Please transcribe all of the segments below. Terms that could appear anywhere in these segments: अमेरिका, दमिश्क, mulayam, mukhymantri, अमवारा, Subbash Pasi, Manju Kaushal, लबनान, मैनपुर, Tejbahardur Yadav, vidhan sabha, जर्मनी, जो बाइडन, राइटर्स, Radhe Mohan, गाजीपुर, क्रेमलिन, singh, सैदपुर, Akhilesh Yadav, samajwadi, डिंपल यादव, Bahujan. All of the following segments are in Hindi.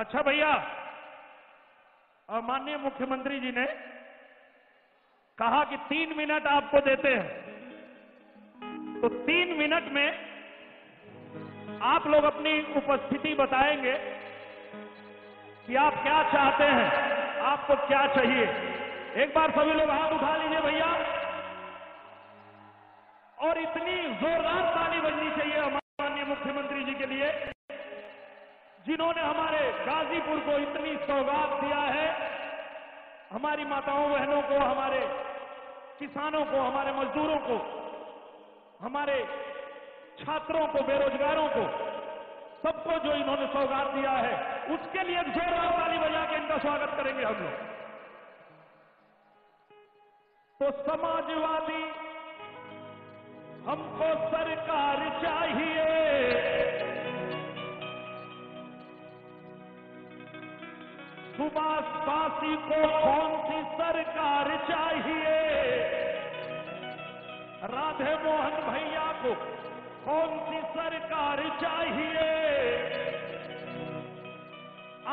अच्छा भैया, माननीय मुख्यमंत्री जी ने कहा कि 3 मिनट आपको देते हैं, तो 3 मिनट में आप लोग अपनी उपस्थिति बताएंगे कि आप क्या चाहते हैं, आपको क्या चाहिए। एक बार सभी लोग हाथ उठा लीजिए भैया, और इतनी जोरदार ताली बजनी चाहिए हमारे माननीय मुख्यमंत्री जी के लिए, जिन्होंने हमारे गाजीपुर को इतनी सौगात दिया है, हमारी माताओं बहनों को, हमारे किसानों को, हमारे मजदूरों को, हमारे छात्रों को, बेरोजगारों को, सबको जो इन्होंने सौगात दिया है, उसके लिए जोरदार ताली बजा के इनका स्वागत करेंगे हम लोग। तो समाजवादी हमको सरकार चाहिए, सुभाष पासी को कौन सी सरकार चाहिए, राधे मोहन भैया को कौन सी सरकार चाहिए,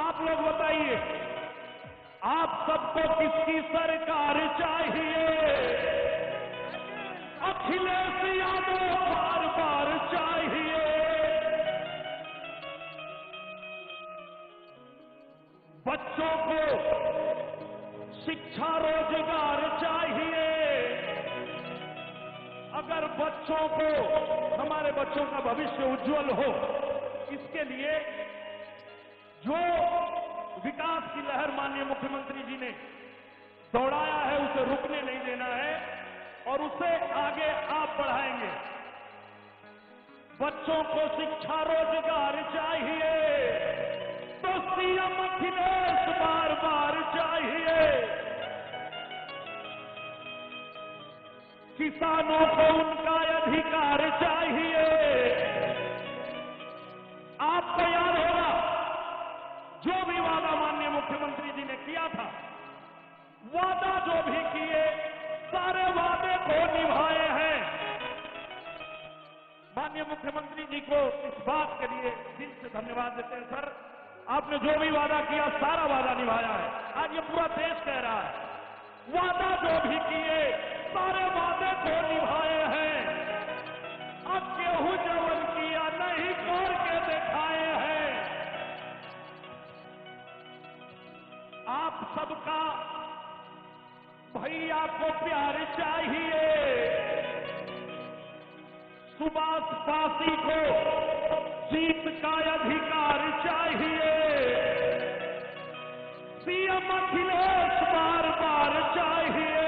आप लोग बताइए आप सबको किसकी सरकार चाहिए। अखिलेश यादव बार बार चाहिए, बच्चों को शिक्षा रोजगार चाहिए। अगर बच्चों को, हमारे बच्चों का भविष्य उज्जवल हो, इसके लिए जो विकास की लहर माननीय मुख्यमंत्री जी ने दौड़ाया है, उसे रुकने नहीं देना है और उसे आगे आप बढ़ाएंगे। बच्चों को शिक्षा रोजगार चाहिए, तो सीएम अखिलेश बार बार चाहिए। किसानों को उनका अधिकार चाहिए। आपको याद होगा जो भी वादा माननीय मुख्यमंत्री जी ने किया था, वादा जो भी किए, सारे वादे को निभाए हैं। माननीय मुख्यमंत्री जी को इस बात के लिए दिल से धन्यवाद देते हैं। सर, आपने जो भी वादा किया, सारा वादा निभाया है। आज ये पूरा देश कह रहा है, वादा जो भी किए, सारे वादे को निभाए हैं। अब गेहूं जवन किया नहीं, तोड़ के दिखाए हैं। आप सबका भैया को प्यार चाहिए, सुभाष पासी को जीत का अधिकार चाहिए, सीएम अखिलेश बार बार चाहिए।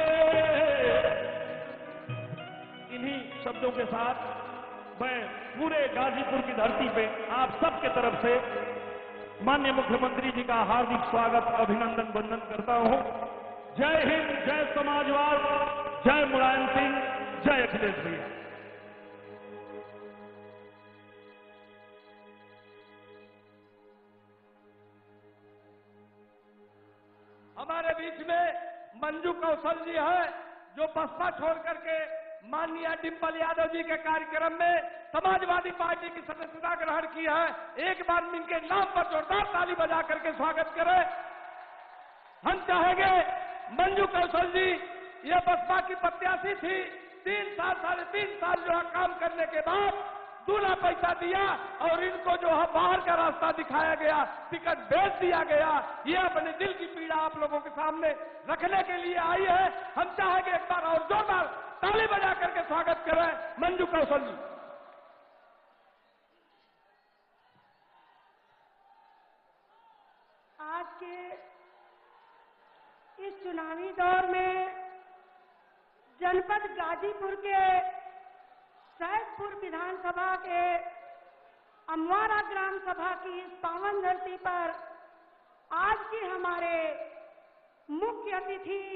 इन्हीं शब्दों के साथ मैं पूरे गाजीपुर की धरती पे आप सबके तरफ से माननीय मुख्यमंत्री जी का हार्दिक स्वागत, अभिनंदन, वंदन करता हूं। जय हिंद, जय समाजवाद, जय मुलायम सिंह, जय अखिलेश भैया। हमारे बीच में मंजू कौशल जी हैं, जो बसपा छोड़ करके माननीय डिंपल यादव जी के कार्यक्रम में समाजवादी पार्टी की सदस्यता ग्रहण की है। एक बार इनके नाम पर जोरदार ताली बजा करके स्वागत करें। हम चाहेंगे मंजू कौशल जी, ये बसपा की प्रत्याशी थी, 3 साल 3.5 साल जो है काम करने के बाद दूल्हा पैसा दिया और इनको जो है बाहर का रास्ता दिखाया गया, टिकट बेच दिया गया। ये अपने दिल की पीड़ा आप लोगों के सामने रखने के लिए आई है। हम चाहेंगे एक बार और जोरदार ताली बजा करके स्वागत करें मंजू कौशल जी। आज के इस चुनावी दौर में जनपद गाजीपुर के सैदपुर विधानसभा के अमवारा ग्राम सभा की इस पावन धरती पर आज के हमारे मुख्य अतिथि,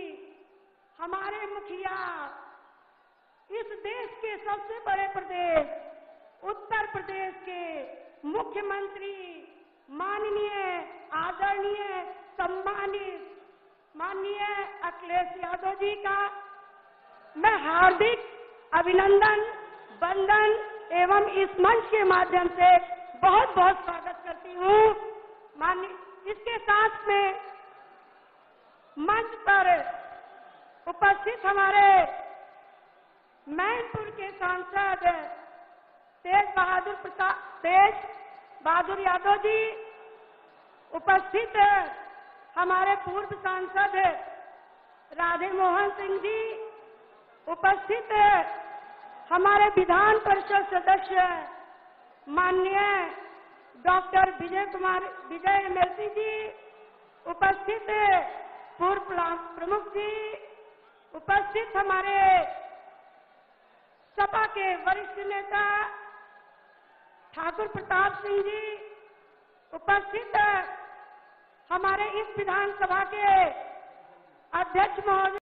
हमारे मुखिया, इस देश के सबसे बड़े प्रदेश उत्तर प्रदेश के मुख्यमंत्री माननीय आदरणीय सम्मानित माननीय अखिलेश यादव जी का मैं हार्दिक अभिनंदन, वंदन एवं इस मंच के माध्यम से बहुत बहुत स्वागत करती हूँ। माननीय इसके साथ में मंच पर उपस्थित हमारे मैनपुर के सांसद तेज बहादुर यादव जी, उपस्थित हमारे पूर्व सांसद राधे मोहन सिंह जी, उपस्थित हमारे विधान परिषद सदस्य माननीय डॉक्टर विजय कुमार विजय मती जी, उपस्थित पूर्व प्रमुख जी, उपस्थित हमारे सपा के वरिष्ठ नेता ठाकुर प्रताप सिंह जी, उपस्थित हमारे इस विधानसभा के अध्यक्ष महोदय।